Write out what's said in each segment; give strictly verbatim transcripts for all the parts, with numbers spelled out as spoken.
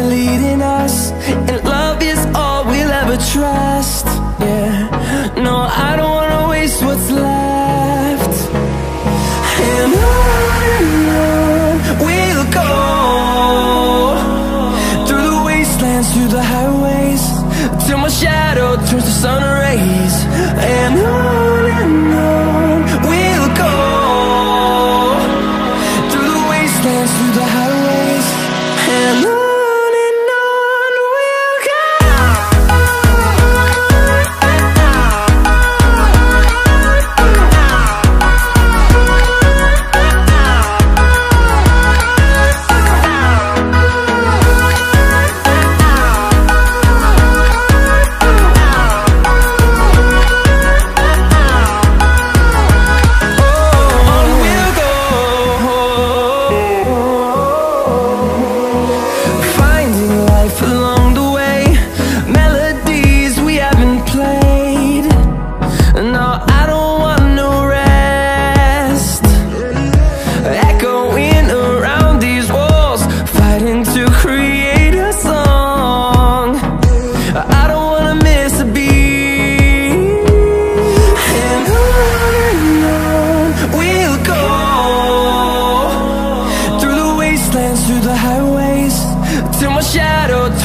are leading us, and love is all we'll ever trust. Yeah, no, I don't wanna waste what's left. And on we'll go, through the wastelands, through the highways, till my shadow turns to sun rays. And on and on we'll go, through the wastelands, through the highways, and on. Through the highways, till my shadow turns to sun rays. And on and on we'll go, through the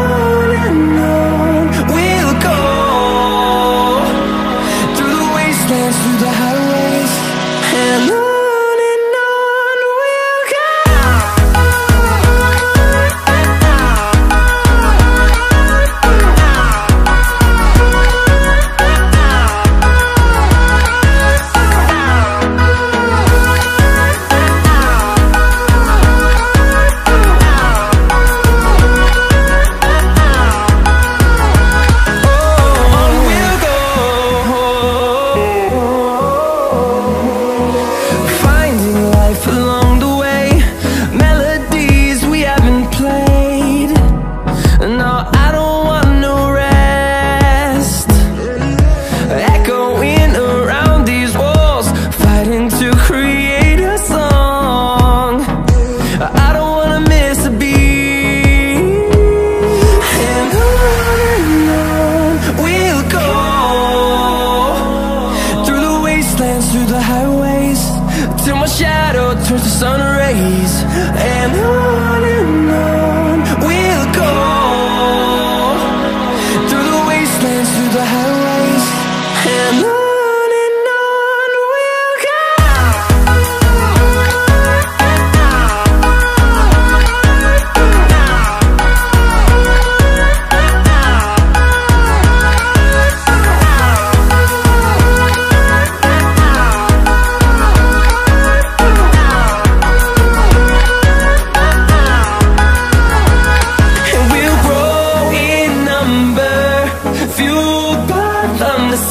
on and on we'll go, through the wastelands, through the highways, and on and on we'll go. sun rays, and on and on we'll go, through the wastelands, through the highways, and on.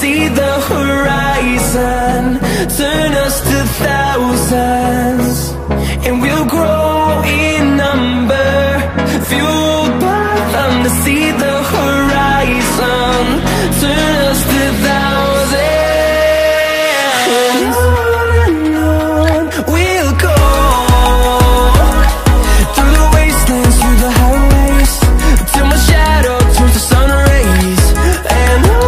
See the horizon, turn us to thousands, and we'll grow in number, fueled by them to see the horizon, turn us to thousands, and on and on we'll go, through the wastelands, through the highways, till my shadow turns to sun rays, and on.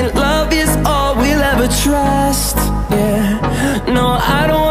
and love is all we'll ever trust. Yeah, no, I don't